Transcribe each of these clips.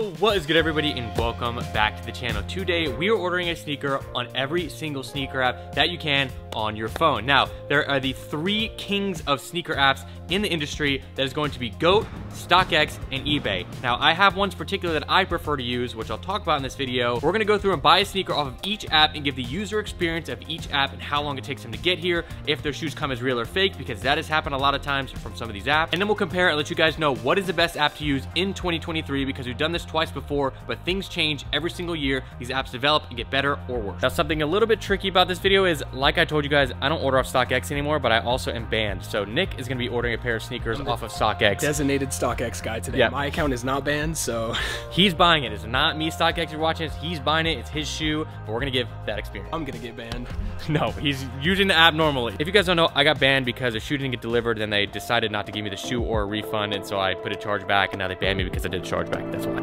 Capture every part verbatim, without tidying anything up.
Yo, what is good everybody, and welcome back to the channel. Today we are ordering a sneaker on every single sneaker app that you can on your phone. Now there are the three kings of sneaker apps in the industry. That is going to be GOAT, StockX, and eBay. Now I have ones particular that I prefer to use, which I'll talk about in this video. We're gonna go through and buy a sneaker off of each app and give the user experience of each app and how long it takes them to get here, if their shoes come as real or fake, because that has happened a lot of times from some of these apps. And then we'll compare and let you guys know what is the best app to use in twenty twenty-three, because we've done this twice before, but things change every single year. These apps develop and get better or worse. Now something a little bit tricky about this video is, like I told you guys, I don't order off StockX anymore, but I also am banned. So Nick is gonna be ordering a pair of sneakers off of StockX. Designated StockX guy today. Yep. My account is not banned, so. He's buying it. It's not me, StockX, you're watching this. He's buying it, it's his shoe, but we're gonna give that experience. I'm gonna get banned. No, he's using the app normally. If you guys don't know, I got banned because the shoe didn't get delivered, then they decided not to give me the shoe or a refund, and so I put a charge back, and now they banned me because I did charge back, that's why.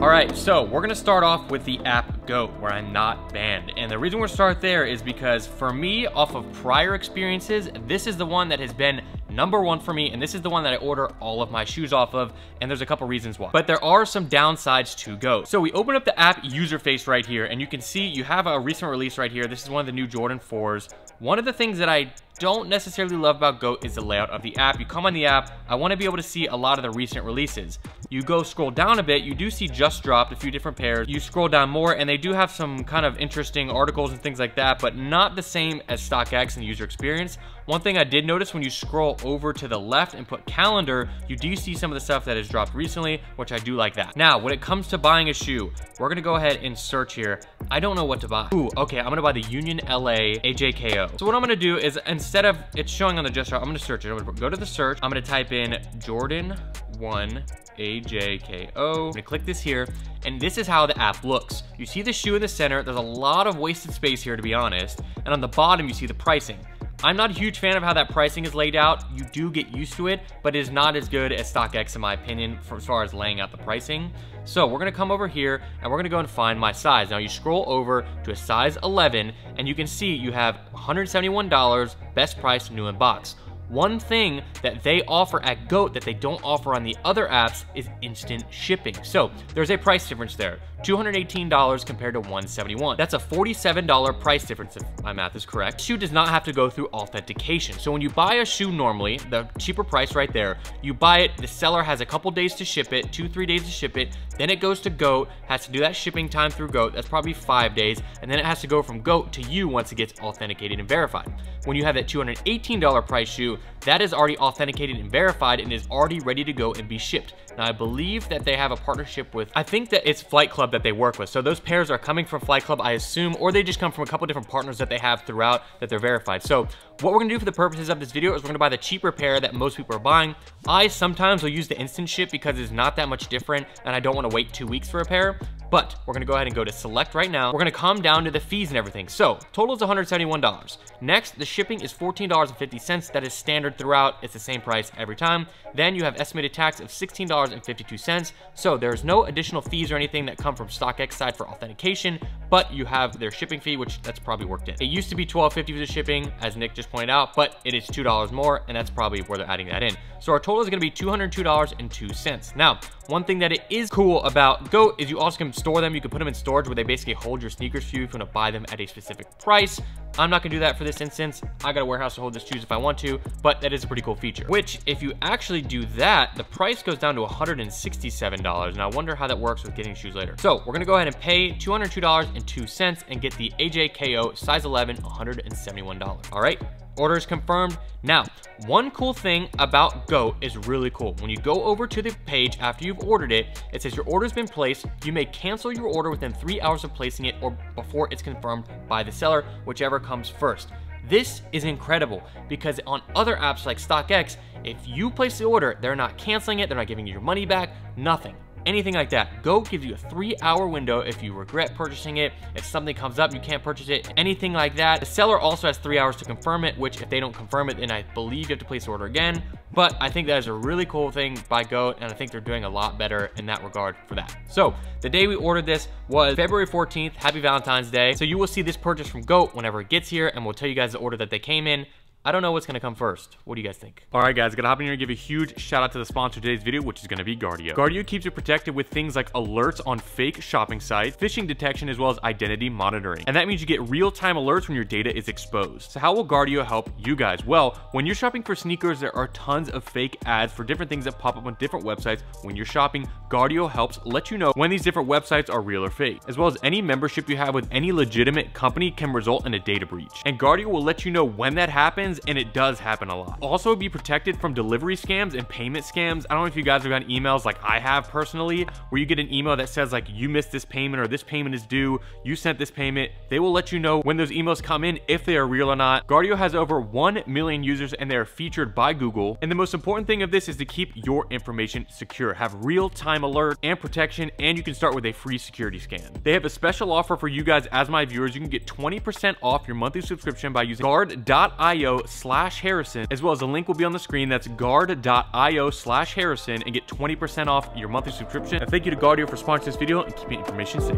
All right, so we're gonna start off with the app GOAT, where I'm not banned. And the reason we're start there is because for me, off of prior experiences, this is the one that has been number one for me, and this is the one that I order all of my shoes off of, and there's a couple reasons why. But there are some downsides to GOAT. So we open up the app user face right here, and you can see you have a recent release right here. This is one of the new Jordan fours. One of the things that I don't necessarily love about GOAT is the layout of the app. You come on the app, I wanna be able to see a lot of the recent releases. You go scroll down a bit, you do see just dropped a few different pairs. You scroll down more, and they do have some kind of interesting articles and things like that, but not the same as StockX and the user experience. One thing I did notice when you scroll over to the left and put calendar, you do see some of the stuff that has dropped recently, which I do like that. Now, when it comes to buying a shoe, we're gonna go ahead and search here. I don't know what to buy. Ooh, okay, I'm gonna buy the Union L A A J K O. So what I'm gonna do is, instead of it showing on the gesture, I'm gonna search it. I'm gonna go to the search. I'm gonna type in Jordan one A J K O. I'm gonna click this here, and this is how the app looks. You see the shoe in the center. There's a lot of wasted space here, to be honest. And on the bottom, you see the pricing. I'm not a huge fan of how that pricing is laid out. You do get used to it, but it is not as good as StockX in my opinion, for as far as laying out the pricing. So we're gonna come over here and we're gonna go and find my size. Now you scroll over to a size eleven, and you can see you have one hundred seventy-one dollars, best price, new in box. One thing that they offer at GOAT that they don't offer on the other apps is instant shipping. So there's a price difference there, two hundred eighteen dollars compared to one hundred seventy-one dollars. That's a forty-seven dollar price difference if my math is correct. Shoe does not have to go through authentication. So when you buy a shoe normally, the cheaper price right there, you buy it, the seller has a couple days to ship it, two, three days to ship it, then it goes to GOAT, has to do that shipping time through GOAT, that's probably five days, and then it has to go from GOAT to you once it gets authenticated and verified. When you have that two hundred eighteen dollar price shoe, that is already authenticated and verified and is already ready to go and be shipped. Now I believe that they have a partnership with, I think that it's Flight Club that they work with. So those pairs are coming from Flight Club, I assume, or they just come from a couple different partners that they have throughout that they're verified. So what we're gonna do for the purposes of this video is we're gonna buy the cheaper pair that most people are buying. I sometimes will use the instant ship because it's not that much different and I don't wanna wait two weeks for a pair, but we're gonna go ahead and go to select right now. We're gonna come down to the fees and everything. So total is one hundred seventy-one dollars. Next, the shipping is fourteen dollars and fifty cents. That is standard throughout, it's the same price every time. Then you have estimated tax of sixteen dollars and fifty-two cents. So there's no additional fees or anything that come from StockX side for authentication, but you have their shipping fee, which that's probably worked in. It used to be twelve fifty for the shipping, as Nick just pointed out, but it is two dollars more, and that's probably where they're adding that in. So our total is gonna be two hundred two dollars and two cents. Now, one thing that it is cool about GOAT is you also can store them. You can put them in storage where they basically hold your sneakers for you if you wanna buy them at a specific price. I'm not gonna do that for this instance. I got a warehouse to hold these shoes if I want to, but that is a pretty cool feature. Which, if you actually do that, the price goes down to one hundred sixty-seven dollars, and I wonder how that works with getting shoes later. So we're gonna go ahead and pay two hundred two dollars and two cents and get the A J K O size eleven, one hundred seventy-one dollars. All right, order is confirmed. Now, one cool thing about GOAT is really cool. When you go over to the page after you've ordered it, it says your order's been placed. You may cancel your order within three hours of placing it or before it's confirmed by the seller, whichever comes first. This is incredible because on other apps like StockX, if you place the order, they're not canceling it, they're not giving you your money back, nothing. Anything like that. GOAT gives you a three hour window if you regret purchasing it, if something comes up, you can't purchase it, anything like that. The seller also has three hours to confirm it, which if they don't confirm it, then I believe you have to place the order again. But I think that is a really cool thing by GOAT, and I think they're doing a lot better in that regard for that. So the day we ordered this was February fourteenth, happy Valentine's Day. So you will see this purchase from GOAT whenever it gets here, and we'll tell you guys the order that they came in. I don't know what's gonna come first. What do you guys think? All right guys, gotta hop in here and give a huge shout out to the sponsor of today's video, which is gonna be Guardio. Guardio keeps you protected with things like alerts on fake shopping sites, phishing detection, as well as identity monitoring. And that means you get real-time alerts when your data is exposed. So how will Guardio help you guys? Well, when you're shopping for sneakers, there are tons of fake ads for different things that pop up on different websites when you're shopping. Guardio helps let you know when these different websites are real or fake, as well as any membership you have with any legitimate company can result in a data breach. And Guardio will let you know when that happens, and it does happen a lot. Also, be protected from delivery scams and payment scams. I don't know if you guys have gotten emails like I have personally, where you get an email that says like, you missed this payment, or this payment is due, you sent this payment. They will let you know when those emails come in, if they are real or not. Guardio has over one million users and they are featured by Google. And the most important thing of this is to keep your information secure, have real-time alert and protection, and you can start with a free security scan. They have a special offer for you guys as my viewers. You can get twenty percent off your monthly subscription by using guard dot i o slash Harrison, as well as the link will be on the screen. That's guard dot i o slash Harrison, and get twenty percent off your monthly subscription. And thank you to Guardio for sponsoring this video and keeping information safe.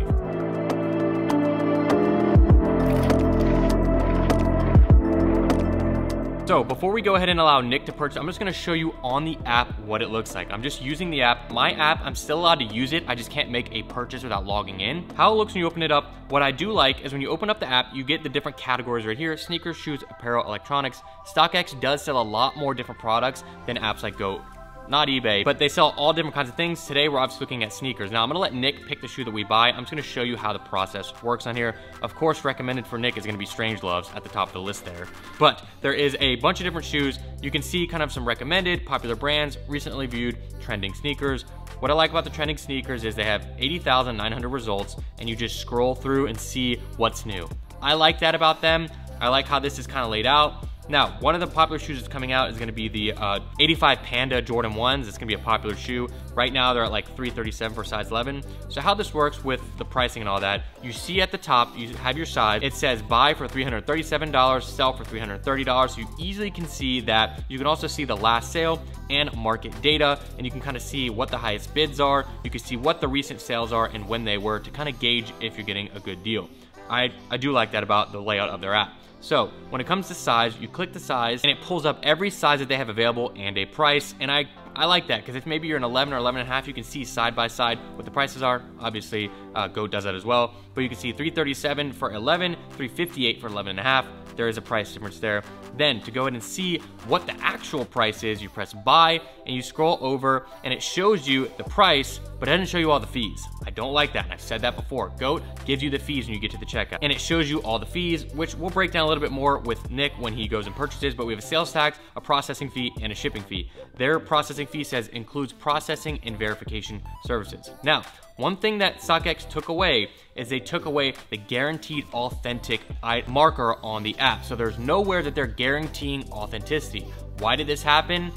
So before we go ahead and allow Nick to purchase, I'm just gonna show you on the app what it looks like. I'm just using the app. My app, I'm still allowed to use it. I just can't make a purchase without logging in. How it looks when you open it up. What I do like is when you open up the app, you get the different categories right here: sneakers, shoes, apparel, electronics. StockX does sell a lot more different products than apps like GOAT. Not eBay, but they sell all different kinds of things. Today, we're obviously looking at sneakers. Now, I'm gonna let Nick pick the shoe that we buy. I'm just gonna show you how the process works on here. Of course, recommended for Nick is gonna be Strange Loves at the top of the list there. But there is a bunch of different shoes. You can see kind of some recommended, popular brands, recently viewed, trending sneakers. What I like about the trending sneakers is they have eighty thousand nine hundred results, and you just scroll through and see what's new. I like that about them. I like how this is kind of laid out. Now, one of the popular shoes that's coming out is gonna be the uh, eighty-five Panda Jordan ones. It's gonna be a popular shoe. Right now, they're at like three thirty-seven for size eleven. So how this works with the pricing and all that, you see at the top, you have your size. It says buy for three hundred thirty-seven dollars, sell for three hundred thirty dollars. So you easily can see that. You can also see the last sale and market data, and you can kind of see what the highest bids are. You can see what the recent sales are and when they were to kind of gauge if you're getting a good deal. I, I do like that about the layout of their app. So when it comes to size, you click the size and it pulls up every size that they have available and a price. And I, I like that, because if maybe you're an eleven or eleven and a half, you can see side by side what the prices are. Obviously, uh, GOAT does that as well. But you can see three thirty-seven for eleven, three fifty-eight for eleven and a half. There is a price difference there. Then to go ahead and see what the actual price is, you press buy and you scroll over and it shows you the price, but it doesn't show you all the fees. I don't like that, and I've said that before. GOAT gives you the fees when you get to the checkout, and it shows you all the fees, which we'll break down a little bit more with Nick when he goes and purchases, but we have a sales tax, a processing fee, and a shipping fee. Their processing fee says includes processing and verification services. Now, one thing that StockX took away is they took away the guaranteed authentic marker on the app. So there's nowhere that they're guaranteeing authenticity. Why did this happen?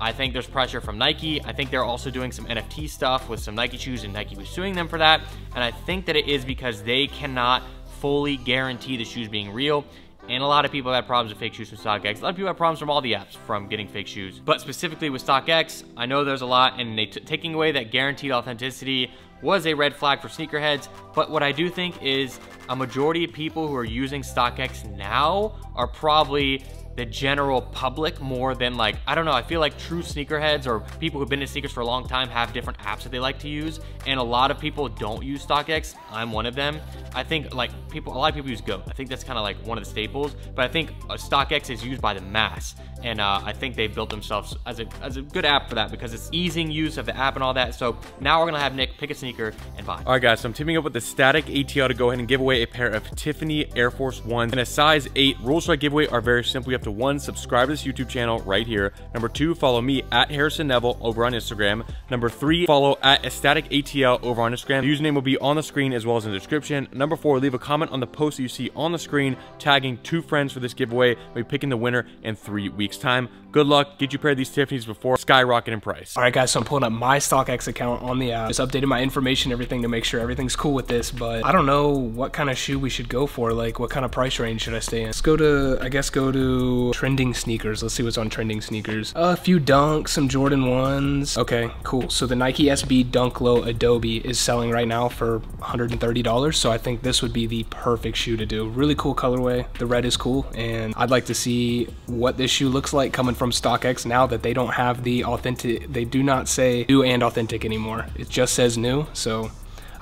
I think there's pressure from Nike. I think they're also doing some N F T stuff with some Nike shoes, and Nike was suing them for that. And I think that it is because they cannot fully guarantee the shoes being real. And a lot of people have problems with fake shoes from StockX. A lot of people have problems from all the apps from getting fake shoes. But specifically with StockX, I know there's a lot, and they t taking away that guaranteed authenticity was a red flag for sneakerheads. But what I do think is a majority of people who are using StockX now are probably the general public more than like, I don't know, I feel like true sneakerheads or people who've been in sneakers for a long time have different apps that they like to use. And a lot of people don't use StockX. I'm one of them. I think like people, a lot of people use GOAT. I think that's kind of like one of the staples, but I think StockX is used by the mass. And uh, I think they've built themselves as a, as a good app for that, because it's easing use of the app and all that. So now we're gonna have Nick pick a sneaker and buy. All right guys, so I'm teaming up with the Static A T L to go ahead and give away a pair of Tiffany Air Force Ones and a size eight. Rules for our giveaway are very simple. You have to, one, subscribe to this YouTube channel right here. Number two, follow me at Harrison Nevel over on Instagram. Number three, follow at Static A T L over on Instagram. The username will be on the screen as well as in the description. Number four, leave a comment on the post that you see on the screen, tagging two friends for this giveaway. We'll be picking the winner in three weeks time. Good luck. Get you a pair of these Tiffany's before skyrocketing in price. All right, guys, so I'm pulling up my StockX account on the app. Just updated my information, everything to make sure everything's cool with this, but I don't know what kind of shoe we should go for. Like, what kind of price range should I stay in? Let's go to, I guess, go to trending sneakers. Let's see what's on trending sneakers. A few Dunks, some Jordan ones. Okay, cool. So the Nike S B Dunk Low Adobe is selling right now for one hundred thirty dollars. So I think this would be the perfect shoe to do. Really cool colorway. The red is cool, and I'd like to see what this shoe looks like coming from StockX now that they don't have the authentic, they do not say new and authentic anymore. It just says new, so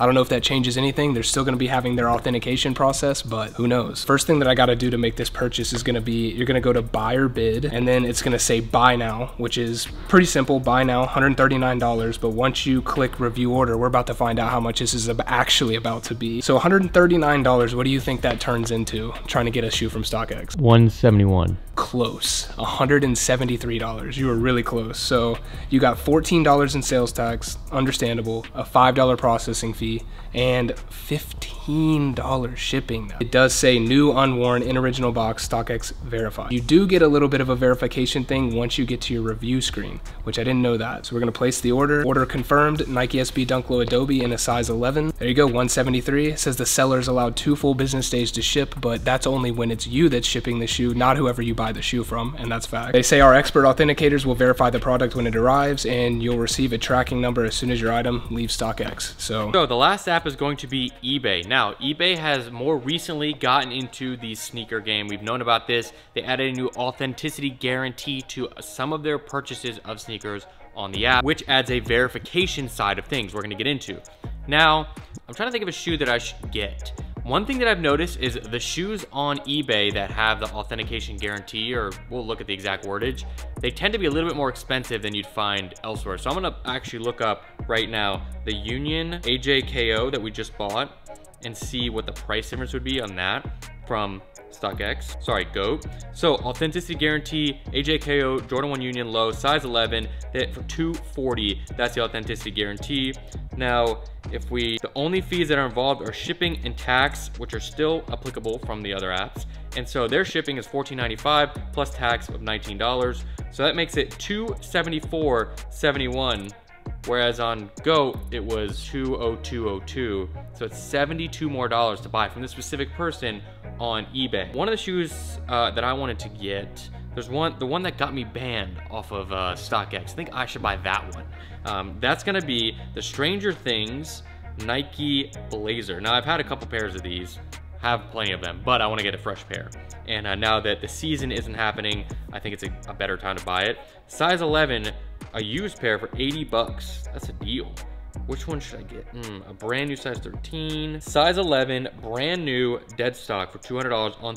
I don't know if that changes anything. They're still gonna be having their authentication process, but who knows? First thing that I gotta do to make this purchase is gonna be, you're gonna go to buy or bid, and then it's gonna say buy now, which is pretty simple, buy now, one hundred thirty-nine dollars, but once you click review order, we're about to find out how much this is actually about to be. So one hundred thirty-nine dollars, what do you think that turns into, trying to get a shoe from StockX? one hundred seventy-one dollars. Close, one hundred seventy-three dollars. You were really close. So you got fourteen dollars in sales tax, understandable, a five dollar processing fee, and fifteen dollars shipping. Though it does say new, unworn, in original box, StockX verified. You do get a little bit of a verification thing once you get to your review screen, which I didn't know that. So we're gonna place the order. Order confirmed, Nike S B Dunk Low Adobe in a size eleven. There you go, one hundred seventy-three. It says the seller is allowed two full business days to ship, but that's only when it's you that's shipping the shoe, not whoever you buy the shoe from, and that's fact. They say our expert authenticators will verify the product when it arrives, and you'll receive a tracking number as soon as your item leaves StockX. So, so the The last app is going to be eBay. Now, eBay has more recently gotten into the sneaker game. We've known about this. They added a new authenticity guarantee to some of their purchases of sneakers on the app, which adds a verification side of things we're gonna get into. Now, I'm trying to think of a shoe that I should get. One thing that I've noticed is the shoes on eBay that have the authentication guarantee, or we'll look at the exact wordage, they tend to be a little bit more expensive than you'd find elsewhere. So I'm gonna actually look up right now the Union A J K O that we just bought and see what the price difference would be on that from StockX, sorry, GOAT. So authenticity guarantee, A J K O, Jordan one Union Low, size eleven, that for two hundred forty dollars, that's the authenticity guarantee. Now, if we, the only fees that are involved are shipping and tax, which are still applicable from the other apps. And so their shipping is fourteen ninety-five plus tax of nineteen dollars. So that makes it two hundred seventy-four dollars and seventy-one cents. Whereas on GOAT, it was two hundred two dollars and two cents. So it's seventy-two more dollars to buy from this specific person on eBay. One of the shoes uh, that I wanted to get, there's one, the one that got me banned off of uh, StockX. I think I should buy that one. Um, that's gonna be the Stranger Things Nike Blazer. Now I've had a couple pairs of these, have plenty of them, but I wanna get a fresh pair. And uh, now that the season isn't happening, I think it's a, a better time to buy it. Size eleven, a used pair for eighty bucks. That's a deal. Which one should I get? Mm, a brand new size thirteen, size eleven, brand new, dead stock for two hundred dollars on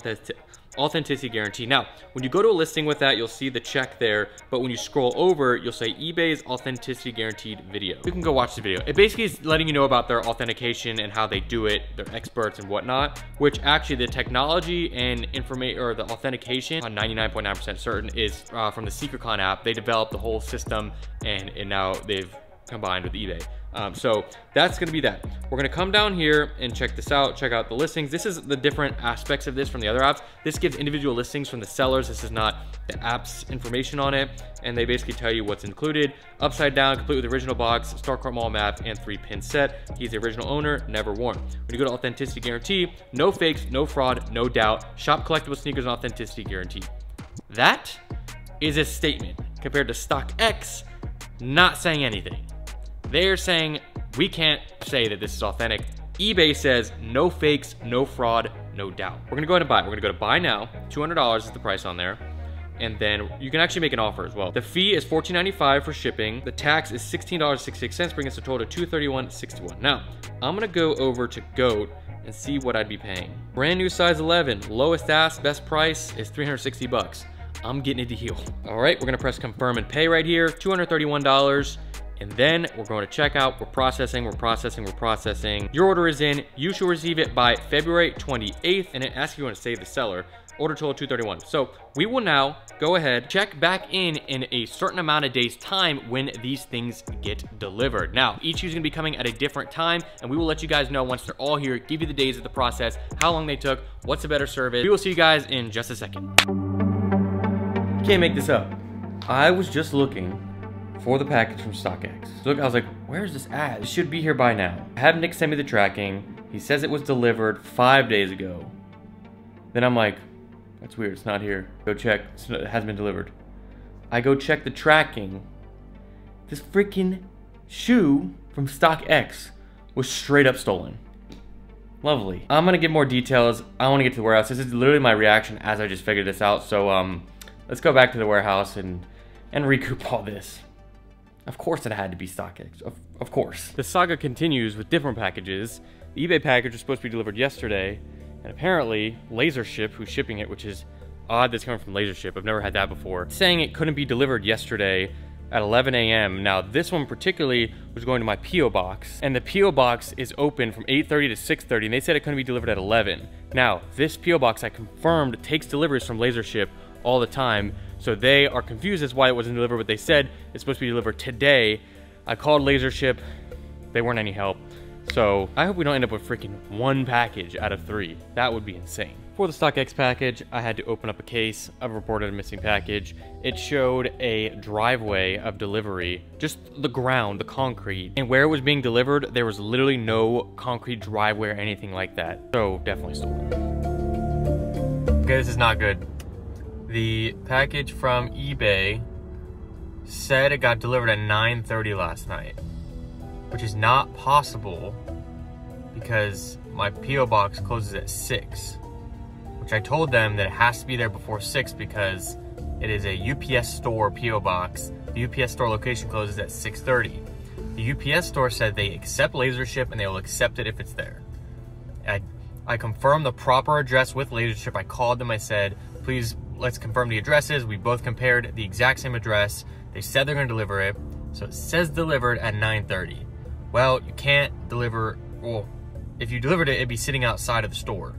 authenticity guarantee. Now, when you go to a listing with that, you'll see the check there, but when you scroll over, you'll say eBay's authenticity guaranteed video. You can go watch the video. It basically is letting you know about their authentication and how they do it, their experts and whatnot, which actually the technology and information, or the authentication, on ninety-nine point nine percent certain is uh, from the SecretCon app. They developed the whole system, and, and now they've combined with eBay. Um, so that's gonna be that. We're gonna come down here and check this out, check out the listings. This is the different aspects of this from the other apps. This gives individual listings from the sellers. This is not the app's information on it. And they basically tell you what's included. Upside down, complete with the original box, Starcourt Mall map, and three pin set. He's the original owner, never worn. When you go to authenticity guarantee, no fakes, no fraud, no doubt. Shop collectible sneakers and authenticity guarantee. That is a statement compared to StockX not saying anything. They're saying, we can't say that this is authentic. eBay says, no fakes, no fraud, no doubt. We're gonna go ahead and buy. We're gonna go to buy now. two hundred dollars is the price on there. And then you can actually make an offer as well. The fee is fourteen ninety-five for shipping. The tax is sixteen dollars and sixty-six cents, bringing us a total to two hundred thirty-one dollars and sixty-one cents. Now, I'm gonna go over to GOAT and see what I'd be paying. Brand new size eleven, lowest ask, best price is three hundred sixty bucks. I'm getting a deal. All right, we're gonna press confirm and pay right here, two hundred thirty-one dollars. And then we're going to check out, we're processing, we're processing, we're processing. Your order is in, you should receive it by February twenty-eighth, and it asks if you want to save the seller. Order total two hundred thirty-one dollars. So we will now go ahead, check back in in a certain amount of days time when these things get delivered. Now, each shoe is gonna be coming at a different time, and we will let you guys know once they're all here, give you the days of the process, how long they took, what's a better service. We will see you guys in just a second. Can't make this up. I was just looking for the package from StockX. Look, I was like, where's this at? It should be here by now. I had Nick send me the tracking. He says it was delivered five days ago. Then I'm like, that's weird, it's not here. Go check, it hasn't been delivered. I go check the tracking. This freaking shoe from StockX was straight up stolen. Lovely. I'm gonna give more details. I wanna get to the warehouse. This is literally my reaction as I just figured this out. So um, let's go back to the warehouse and, and recoup all this. Of course it had to be StockX, of, of course. The saga continues with different packages. The eBay package was supposed to be delivered yesterday, and apparently LaserShip, who's shipping it, which is odd that's coming from LaserShip, I've never had that before, saying it couldn't be delivered yesterday at eleven A M Now this one particularly was going to my P O box, and the P O box is open from eight thirty to six thirty, and they said it couldn't be delivered at eleven. Now this P O box I confirmed takes deliveries from LaserShip all the time, so they are confused as why it wasn't delivered, but they said it's supposed to be delivered today. I called LaserShip, they weren't any help. So I hope we don't end up with freaking one package out of three. That would be insane. For the StockX package, I had to open up a case. I've reported a missing package. It showed a driveway of delivery, just the ground, the concrete. And where it was being delivered, there was literally no concrete driveway or anything like that. So definitely stolen. Okay, this is not good. The package from eBay said it got delivered at nine thirty last night, which is not possible because my P O box closes at six, which I told them that it has to be there before six because it is a U P S store P O box. The U P S store location closes at six thirty. The U P S store said they accept LaserShip and they will accept it if it's there. I, I confirmed the proper address with LaserShip. I called them, I said, please, let's confirm the addresses. We both compared the exact same address. They said they're gonna deliver it. So it says delivered at nine thirty. Well, you can't deliver, well, if you delivered it, it'd be sitting outside of the store.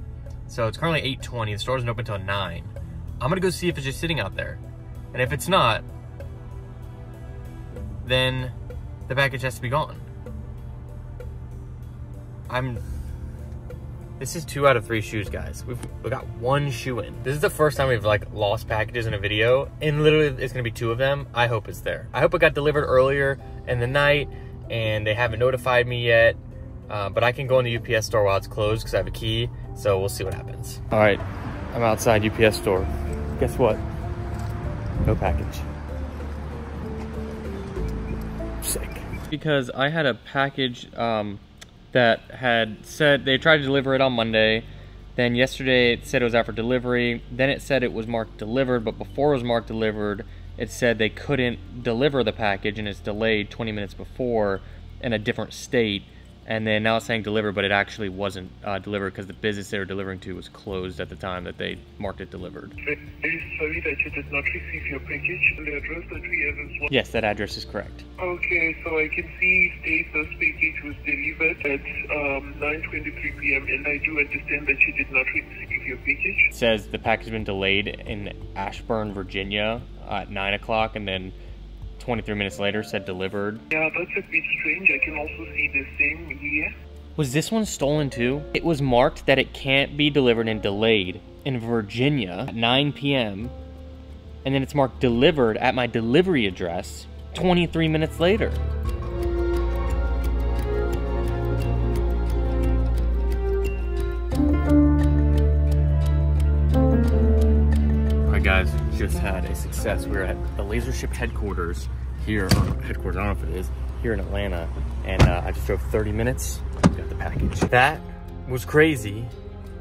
So it's currently eight twenty, the store isn't open until nine. I'm gonna go see if it's just sitting out there. And if it's not, then the package has to be gone. I'm, this is two out of three shoes, guys. We've we got one shoe in. This is the first time we've like lost packages in a video, and literally it's gonna be two of them. I hope it's there. I hope it got delivered earlier in the night, and they haven't notified me yet, uh, but I can go in the U P S store while it's closed because I have a key, so we'll see what happens. All right, I'm outside U P S store. Guess what? No package. Sick. Because I had a package um, that had said, they tried to deliver it on Monday, then yesterday it said it was out for delivery, then it said it was marked delivered, but before it was marked delivered, it said they couldn't deliver the package and it's delayed twenty minutes before in a different state. And then now it's saying delivered, but it actually wasn't uh, delivered because the business they were delivering to was closed at the time that they marked it delivered. Please, sorry that you did not receive your package. The address that we have is one. Yes, that address is correct. Okay, so I can see states this package was delivered at um, nine twenty-three P M and I do understand that you did not receive your package. It says the package has been delayed in Ashburn, Virginia at nine o'clock, and then twenty-three minutes later said delivered. Yeah, that's a bit strange. I can also see the same here. Was this one stolen too? It was marked that it can't be delivered and delayed in Virginia at nine P M And then it's marked delivered at my delivery address twenty-three minutes later. Guys, just had a success. We're at the LaserShip headquarters here, headquarters, I don't know if it is, here in Atlanta, and uh, I just drove thirty minutes, got the package. That was crazy,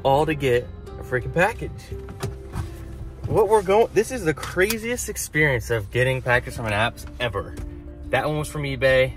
all to get a freaking package. What we're going, this is the craziest experience of getting packages from an app ever. That one was from eBay.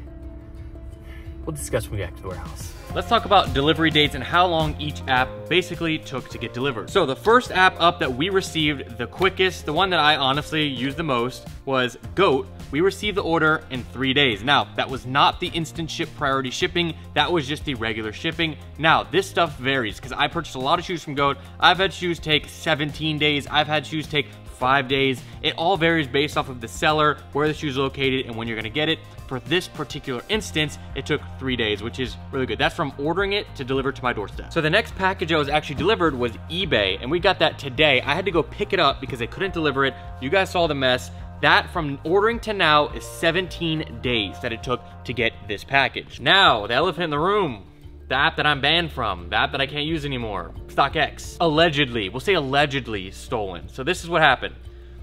We'll discuss when we get back to the warehouse. Let's talk about delivery dates and how long each app basically took to get delivered. So the first app up that we received the quickest, the one that I honestly used the most, was GOAT. We received the order in three days. Now, that was not the instant ship priority shipping. That was just the regular shipping. Now, this stuff varies because I purchased a lot of shoes from GOAT. I've had shoes take seventeen days. I've had shoes take five days. It all varies based off of the seller, where the shoe is located, and when you're gonna get it. For this particular instance, it took three days, which is really good. That's from ordering it to deliver to my doorstep. So the next package I was actually delivered was eBay, and we got that today. I had to go pick it up because they couldn't deliver it. You guys saw the mess. That from ordering to now is seventeen days that it took to get this package. Now, the elephant in the room. The app that I'm banned from, the app that I can't use anymore, StockX. Allegedly, we'll say allegedly stolen. So this is what happened.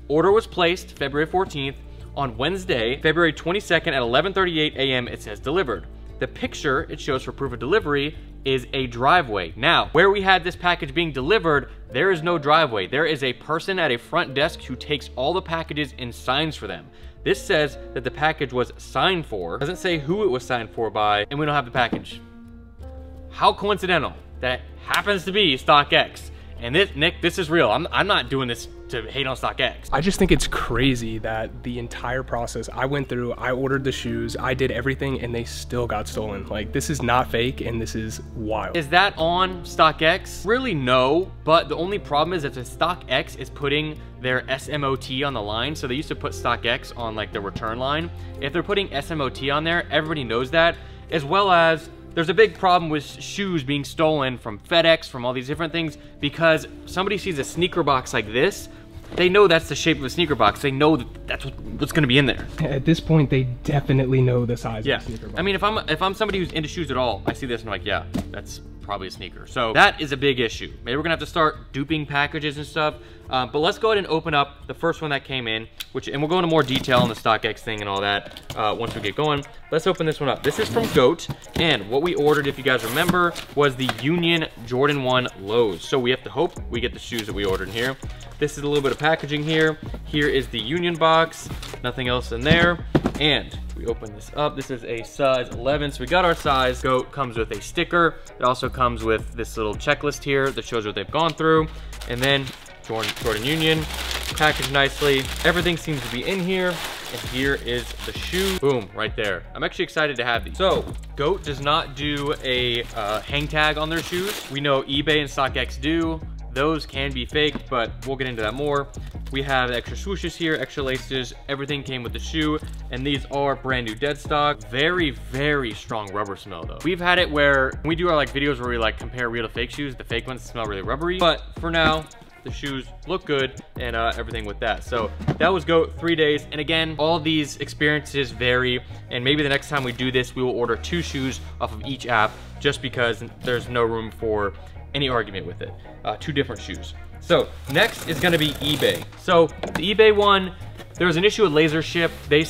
Order was placed February fourteenth. On Wednesday, February twenty-second at eleven thirty-eight a m it says delivered. The picture it shows for proof of delivery is a driveway. Now, where we had this package being delivered, there is no driveway. There is a person at a front desk who takes all the packages and signs for them. This says that the package was signed for, doesn't say who it was signed for by, and we don't have the package. How coincidental that happens to be StockX. And this, Nick, this is real. I'm, I'm not doing this to hate on StockX. I just think it's crazy that the entire process I went through, I ordered the shoes, I did everything, and they still got stolen. Like, this is not fake, and this is wild. Is that on StockX? Really, no, but the only problem is that the StockX is putting their S M O T on the line. So they used to put StockX on like the return line. If they're putting S M O T on there, everybody knows that, as well as there's a big problem with shoes being stolen from FedEx, from all these different things, because somebody sees a sneaker box like this, they know that's the shape of a sneaker box. They know that that's what's gonna be in there. At this point, they definitely know the size yeah. of a sneaker box. I mean, if I'm, if I'm somebody who's into shoes at all, I see this and I'm like, yeah, that's probably a sneaker. So that is a big issue. Maybe we're gonna have to start duping packages and stuff, uh, but let's go ahead and open up the first one that came in, which, and we'll go into more detail on the StockX thing and all that uh, once we get going. Let's open this one up. This is from GOAT, and what we ordered, if you guys remember, was the Union Jordan one lows. So we have to hope we get the shoes that we ordered in here. This is a little bit of packaging here. Here is the Union box, nothing else in there. And we open this up. This is a size eleven, so we got our size. GOAT comes with a sticker. It also comes with this little checklist here that shows what they've gone through. And then Jordan, Jordan Union, packaged nicely. Everything seems to be in here. And here is the shoe. Boom, right there. I'm actually excited to have these. So, GOAT does not do a uh, hang tag on their shoes. We know eBay and StockX do. Those can be faked, but we'll get into that more. We have extra swooshes here, extra laces, everything came with the shoe, and these are brand new dead stock. Very, very strong rubber smell though. We've had it where we do our like videos where we like compare real to fake shoes, the fake ones smell really rubbery, but for now, the shoes look good and uh, everything with that. So that was GOAT, three days. And again, all these experiences vary. And maybe the next time we do this, we will order two shoes off of each app just because there's no room for any argument with it. Uh, two different shoes. So next is gonna be eBay. So the eBay one, there was an issue with LaserShip. They,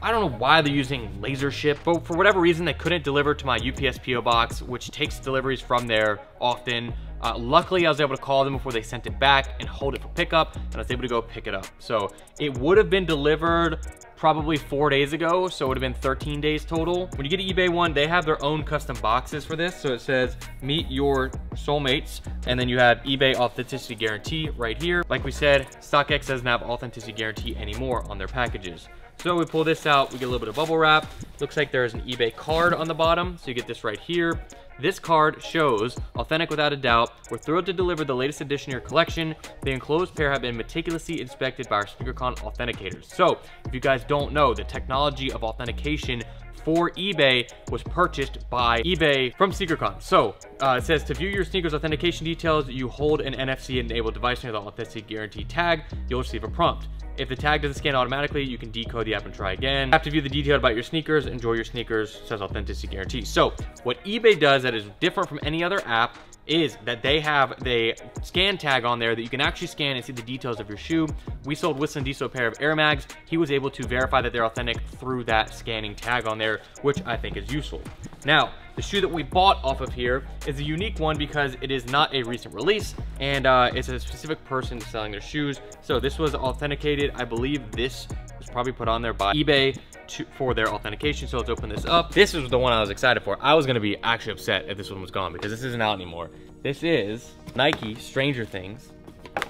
I don't know why they're using LaserShip, but for whatever reason, they couldn't deliver to my U P S P O box, which takes deliveries from there often. Uh, luckily, I was able to call them before they sent it back and hold it for pickup, and I was able to go pick it up. So it would have been delivered probably four days ago, so it would have been thirteen days total. When you get an eBay one, they have their own custom boxes for this. So it says, meet your soulmates, and then you have eBay authenticity guarantee right here. Like we said, StockX doesn't have authenticity guarantee anymore on their packages. So we pull this out, we get a little bit of bubble wrap. Looks like there's an eBay card on the bottom. So you get this right here. This card shows, authentic without a doubt, we're thrilled to deliver the latest addition to your collection. The enclosed pair have been meticulously inspected by our SecretCon authenticators. So if you guys don't know, the technology of authentication for eBay was purchased by eBay from SecretCon. So uh, it says to view your sneakers authentication details, you hold an N F C enabled device near the authenticity guarantee tag, you'll receive a prompt. If the tag doesn't scan automatically, you can decode the app and try again. Have to view the detail about your sneakers, enjoy your sneakers, says authenticity guarantee. So what eBay does that is different from any other app is that they have the scan tag on there that you can actually scan and see the details of your shoe. We sold Winston Diesel a pair of Air Mags. He was able to verify that they're authentic through that scanning tag on there, which I think is useful. Now, the shoe that we bought off of here is a unique one because it is not a recent release and uh, it's a specific person selling their shoes. So this was authenticated. I believe this was probably put on there by eBay to, for their authentication. So let's open this up. This is the one I was excited for. I was gonna be actually upset if this one was gone because this isn't out anymore. This is Nike Stranger Things.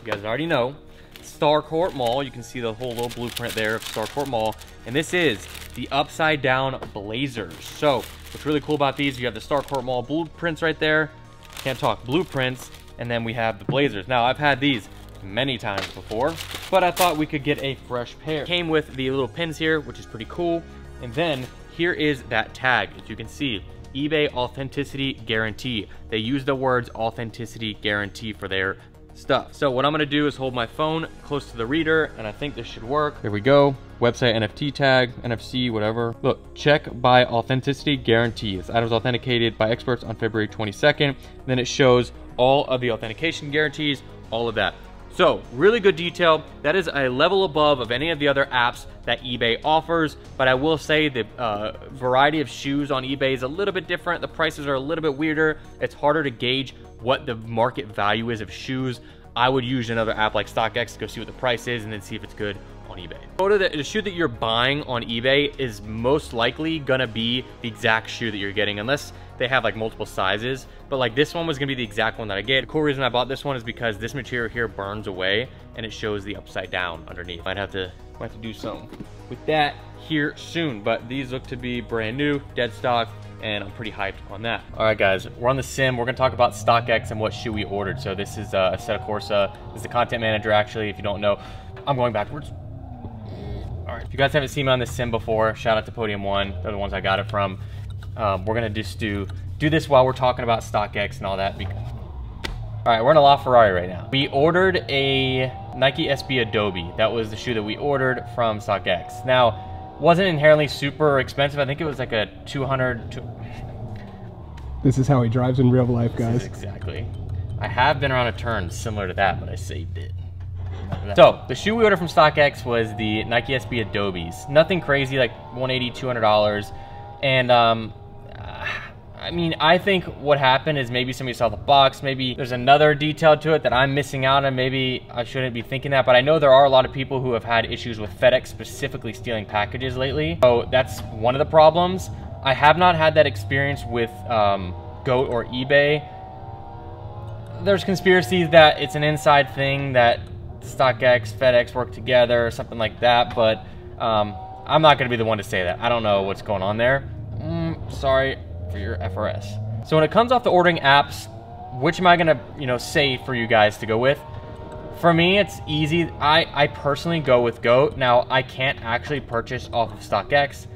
You guys already know. Starcourt Mall. You can see the whole little blueprint there of Starcourt Mall. And this is the upside down Blazers. So what's really cool about these, you have the Starcourt Mall blueprints right there. Can't talk blueprints. And then we have the Blazers. Now I've had these many times before, but I thought we could get a fresh pair. Came with the little pins here, which is pretty cool. And then here is that tag, as you can see, eBay authenticity guarantee. They use the words authenticity guarantee for their stuff. So what I'm gonna do is hold my phone close to the reader, and I think this should work. There we go. Website N F T tag, N F C, whatever. Look, check by authenticity guarantee. This item was authenticated by experts on February twenty-second. Then it shows all of the authentication guarantees, all of that. So really good detail. That is a level above of any of the other apps that eBay offers, but I will say the uh, variety of shoes on eBay is a little bit different. The prices are a little bit weirder. It's harder to gauge what the market value is of shoes. I would use another app like StockX to go see what the price is and then see if it's good on eBay. Photo that the shoe that you're buying on eBay is most likely gonna be the exact shoe that you're getting, unless they have like multiple sizes, but like this one was gonna be the exact one that I get. The cool reason I bought this one is because this material here burns away and it shows the upside down underneath. Might have to, might have to do something with that here soon, but these look to be brand new, dead stock, and I'm pretty hyped on that. All right, guys, we're on the sim. We're gonna talk about StockX and what shoe we ordered. So this is a set of Corsa. This is the content manager, actually, if you don't know. I'm going backwards. All right, if you guys haven't seen me on this sim before, shout out to Podium One. They're the ones I got it from. Um, we're gonna just do, do this while we're talking about StockX and all that. Because... All right, we're in a LaFerrari right now. We ordered a Nike S B Adobe. That was the shoe that we ordered from StockX. Now, wasn't inherently super expensive. I think it was like a two hundred. This is how he drives in real life, guys. Exactly. I have been around a turn similar to that, but I saved it. So the shoe we ordered from StockX was the Nike S B Adobes. Nothing crazy, like one eighty, two hundred dollars. And um, I mean, I think what happened is maybe somebody saw the box, maybe there's another detail to it that I'm missing out on, maybe I shouldn't be thinking that, but I know there are a lot of people who have had issues with FedEx specifically stealing packages lately. So that's one of the problems. I have not had that experience with um, GOAT or eBay. There's conspiracies that it's an inside thing, that StockX, FedEx work together or something like that, but um, I'm not gonna be the one to say that. I don't know what's going on there. Mm, sorry. For your F R S. So when it comes off the ordering apps, which am I gonna, you know, say for you guys to go with? For me, it's easy. I, I personally go with GOAT. Now, I can't actually purchase off of StockX.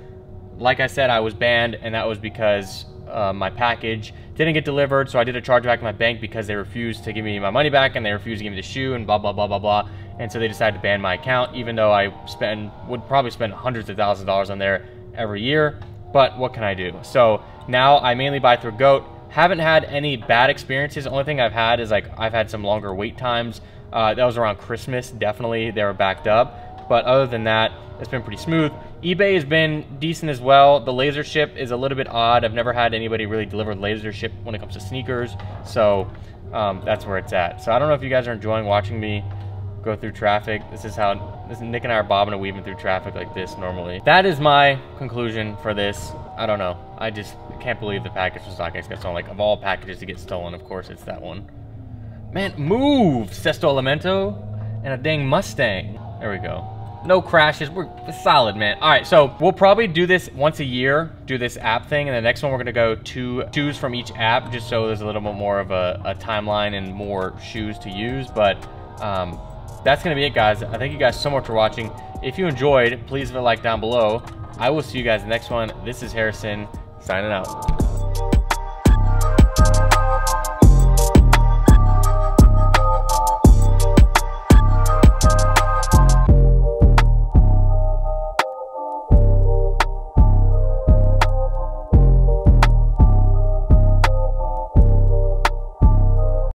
Like I said, I was banned, and that was because uh, my package didn't get delivered, so I did a chargeback to my bank because they refused to give me my money back, and they refused to give me the shoe, and blah, blah, blah, blah, blah. And so they decided to ban my account, even though I spend, would probably spend hundreds of thousands of dollars on there every year. But what can I do? So now I mainly buy through GOAT. Haven't had any bad experiences. The only thing I've had is like, I've had some longer wait times. Uh, that was around Christmas, definitely they were backed up. But other than that, it's been pretty smooth. eBay has been decent as well. The LaserShip is a little bit odd. I've never had anybody really deliver LaserShip when it comes to sneakers. So um, that's where it's at. So I don't know if you guys are enjoying watching me go through traffic. This is how this, Nick and I are bobbing and weaving through traffic like this normally. That is my conclusion for this. I don't know. I just can't believe the package from StockX got stolen. Like, of all packages to get stolen, of course, it's that one. Man, move! Sesto Elemento and a dang Mustang. There we go. No crashes. We're solid, man. All right, so we'll probably do this once a year, do this app thing, and the next one we're gonna go to choose from each app just so there's a little bit more of a, a timeline and more shoes to use, but um, that's gonna be it, guys. I thank you guys so much for watching. If you enjoyed, please leave a like down below. I will see you guys in the next one. This is Harrison, signing out.